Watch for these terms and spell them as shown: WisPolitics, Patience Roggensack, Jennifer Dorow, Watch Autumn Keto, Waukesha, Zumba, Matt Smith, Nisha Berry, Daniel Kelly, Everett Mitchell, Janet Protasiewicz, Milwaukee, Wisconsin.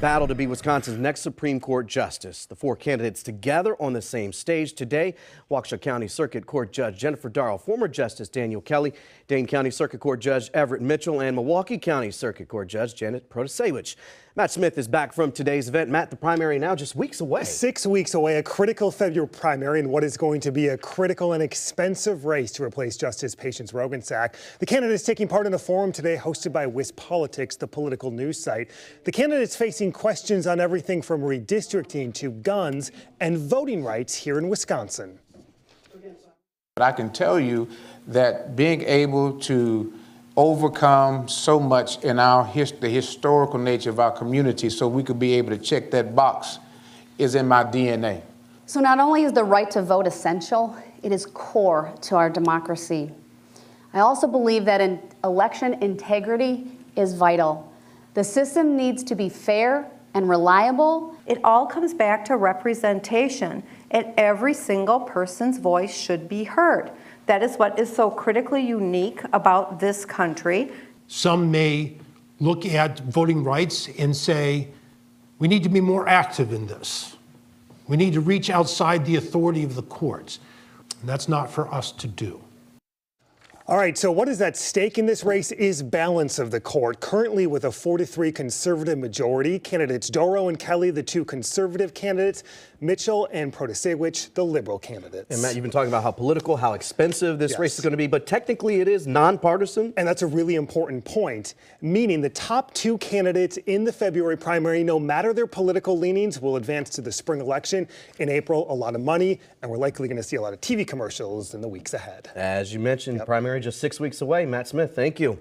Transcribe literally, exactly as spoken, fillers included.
Battle to be Wisconsin's next Supreme Court justice. The four candidates together on the same stage today. Waukesha County Circuit Court Judge Jennifer Dorow, former Justice Daniel Kelly, Dane County Circuit Court Judge Everett Mitchell, and Milwaukee County Circuit Court Judge Janet Protasiewicz. Matt Smith is back from today's event. Matt, the primary now just weeks away. Six weeks away, a critical February primary in what is going to be a critical and expensive race to replace Justice Patience Roggensack. The candidates taking part in a forum today hosted by WisPolitics, the political news site. The candidates facing questions on everything from redistricting to guns and voting rights here in Wisconsin. But I can tell you that being able to overcome so much in our his the historical nature of our community so we could be able to check that box is in my D N A. So not only is the right to vote essential, it is core to our democracy. I also believe that in election integrity is vital. The system needs to be fair and reliable. It all comes back to representation, and every single person's voice should be heard. That is what is so critically unique about this country. Some may look at voting rights and say, we need to be more active in this. We need to reach outside the authority of the courts. And that's not for us to do. All right, so what is at stake in this race is balance of the court. Currently with a four to three conservative majority, candidates Dorow and Kelly, the two conservative candidates, Mitchell and Protasiewicz, the liberal candidates. And Matt, you've been talking about how political, how expensive this yes. race is going to be, but technically it is nonpartisan. And that's a really important point, meaning the top two candidates in the February primary, no matter their political leanings, will advance to the spring election in April. A lot of money, and we're likely going to see a lot of T V commercials in the weeks ahead. As you mentioned, yep. primary just six weeks away. Matt Smith, thank you.